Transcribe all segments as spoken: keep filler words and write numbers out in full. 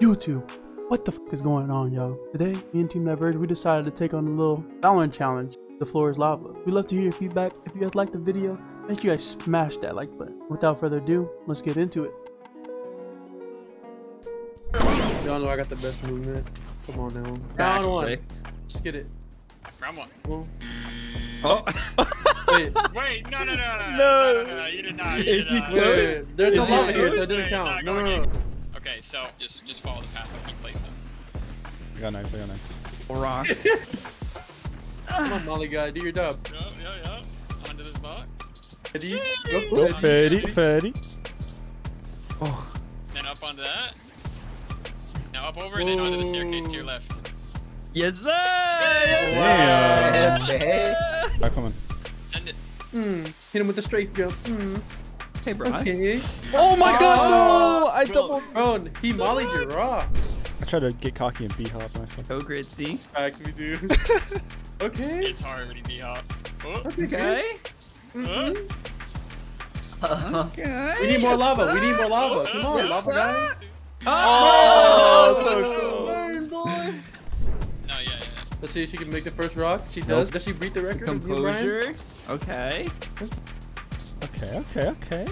YouTube, what the fuck is going on, y'all? Today, me and Team Diverge, we decided to take on a little Valorant challenge. The floor is lava. We'd love to hear your feedback. If you guys liked the video, make sure you guys smash that like button. Without further ado, let's get into it. Y'all know I got the best movement. Come on now. Round one. Just get it. Round one. Boom. Oh. Wait. Wait. No, no, no, no, no, no, no, no. You did not. You did not. There's no lava here, so it doesn't count. No, no, no. Okay, so just just follow the path I can place them. I got nice, I got nice. Rock. Come on, Molly guy, do your dub. Yup, yup, yup. Onto this box. Fetty. Go Fetty, Fetty. Oh. Then up onto that. Now up over and then onto the staircase to your left. Yes, sir! Yes, sir! Wow. Yes, sir. Right, come on. Send it. Mm. Hit him with a straight jump. Mm. Hey, bro. Okay. Oh my oh, god, no! I double prone. He mollied your rock. I tried to get cocky and b-hop. Oh, grid C. Facts, we do. Okay. It's hard when you b-hop. Oh. Okay. Mm -hmm. uh, okay. We need more lava. We need more lava. Come on, yes, lava guy. Oh, oh, so cool. Learn, boy. No, yeah, yeah. Let's see if she can make the first rock. She does. Nope. Does she beat the record? Composure. Okay. Okay, okay, okay.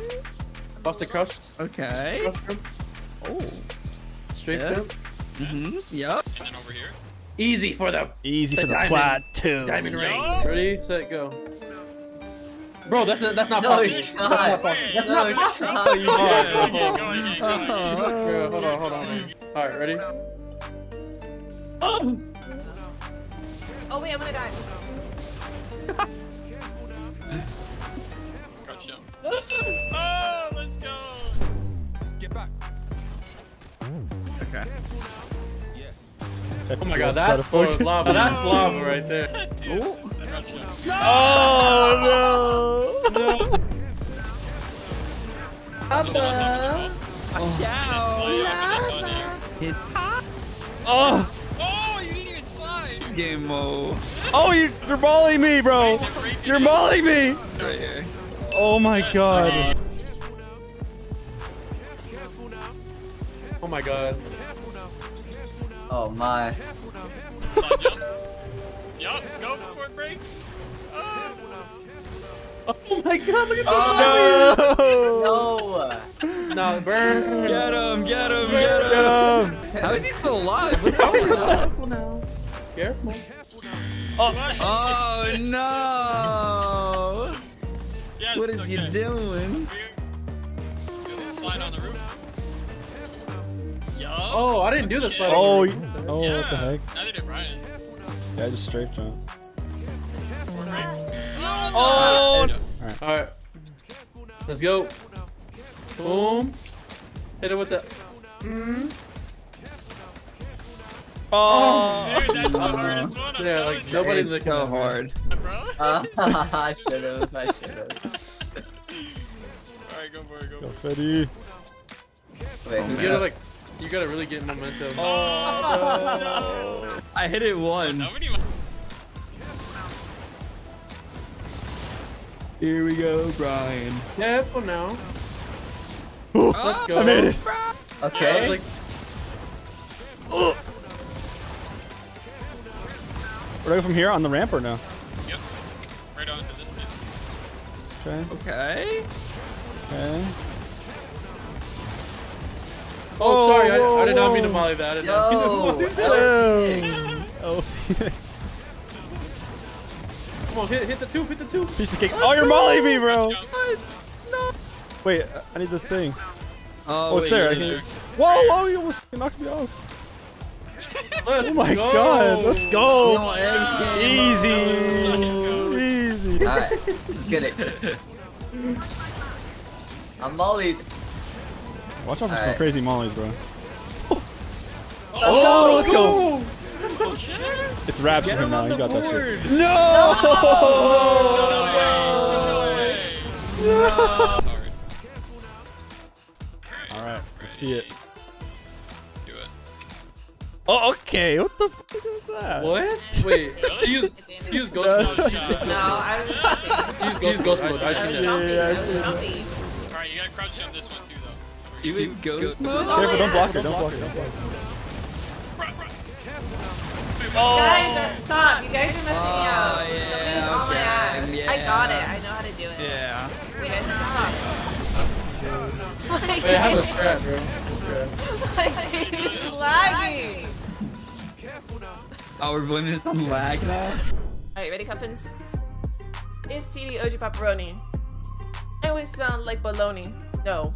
Buster crushed. Okay. Crushed. Oh. Straight yes. Jump. Mm-hmm. Yep. And then over here. Easy for the Easy the for the plat too. Diamond ring. No. Ready, set, go. Bro, that's that's not possible. No, it's not. That's not possible. That's no, not possible. You yeah, yeah, go ahead, go ahead. Uh, hold on, hold on. Alright, ready? Oh. Oh wait, I'm gonna die. Oh, let's go! Get back. Okay. Yes. Oh my god, that's lava. That's lava right there. Dude, no! Oh no! No! Lava! Watch out! It's hot! Oh! Oh, you didn't even slide! Game mode. Oh, you, you're mollying me, bro! You're mollying me! Right here. Oh my yes, god. Careful now. Careful now. Oh my god. Oh my. Yup, go before it breaks. Oh, oh my god, look at that. Oh. No. No, burn. Get him, get him, burn. Get him. How is he still alive? Careful now. Careful. Oh, oh no. Yes, what is okay. You doing? Slide on the roof. Yo. Oh, I didn't do the slide. Oh, on the roof. Oh yeah. What the heck? Neither did Brian. Yeah, I just straight jump. Oh! Oh no. Alright. Alright. Let's go. Boom. Hit it with the. Mm. Oh. Dude, that's the hardest one. I'm yeah, like nobody's it's looking so at hard. uh, I should have. I should have. Alright, go for it. Go, go Fetty. Wait, oh, you gotta like, you gotta really get momentum. Oh no! No. I hit it once. Here we go, Brian. Careful now. Oh, let's go. I made it. Okay. Yes. Like, oh. We're going from here on the ramp or no? Yep. Right onto this. Okay. Okay. Okay. Oh, oh sorry. Whoa, I, I did not mean to molly that. I did not mean to molly oh, yes. Come on, hit, hit the tube. Hit the tube. Piece of cake. Let's oh, you're mollying me, bro. No. Wait, I need the thing. Oh, oh it's wait, there. I can... there. Whoa, whoa, you almost knocked me off. Let's oh my go. God, let's go! No, yeah. Easy! Oh, easy! Alright, let's get it. I'm mollied. Watch out for All some right. crazy mollies, bro. Oh, oh let's go! Oh, it's wraps for him now, you got board. That shit. No! No! No way! No way! No. No. Alright, let's see it. Oh, okay. What the fuck is that? What? Wait. She used, she used ghost mode. No, I was. She used ghost mode. I see that. Yeah, yeah, I see that. Alright, you gotta crouch jump this one too, though. You used ghost mode? Careful, don't block her. Don't block her. Don't block her. Oh. Guys, stop. You guys are messing oh, me up. Yeah, Something's okay. on my ass. Yeah. I got it. I know how to do it. Yeah. You guys are stop. Wait, I have a strap, bro. My game is lagging. Oh, we're blaming this on lag now? Alright, ready, Cuffins? It's T D O G Paparoni. I always sound like bologna. No.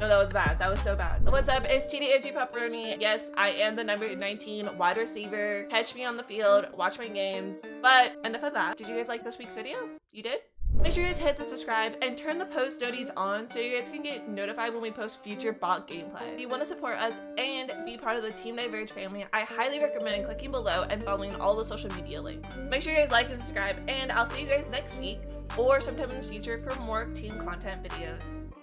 No, that was bad. That was so bad. What's up? It's T D O G Paparoni. Yes, I am the number nineteen wide receiver. Catch me on the field. Watch my games. But enough of that. Did you guys like this week's video? You did? Make sure you guys hit the subscribe and turn the post noties on so you guys can get notified when we post future bot gameplay. If you want to support us and be part of the Team Diverge family, I highly recommend clicking below and following all the social media links. Make sure you guys like and subscribe, and I'll see you guys next week or sometime in the future for more team content videos.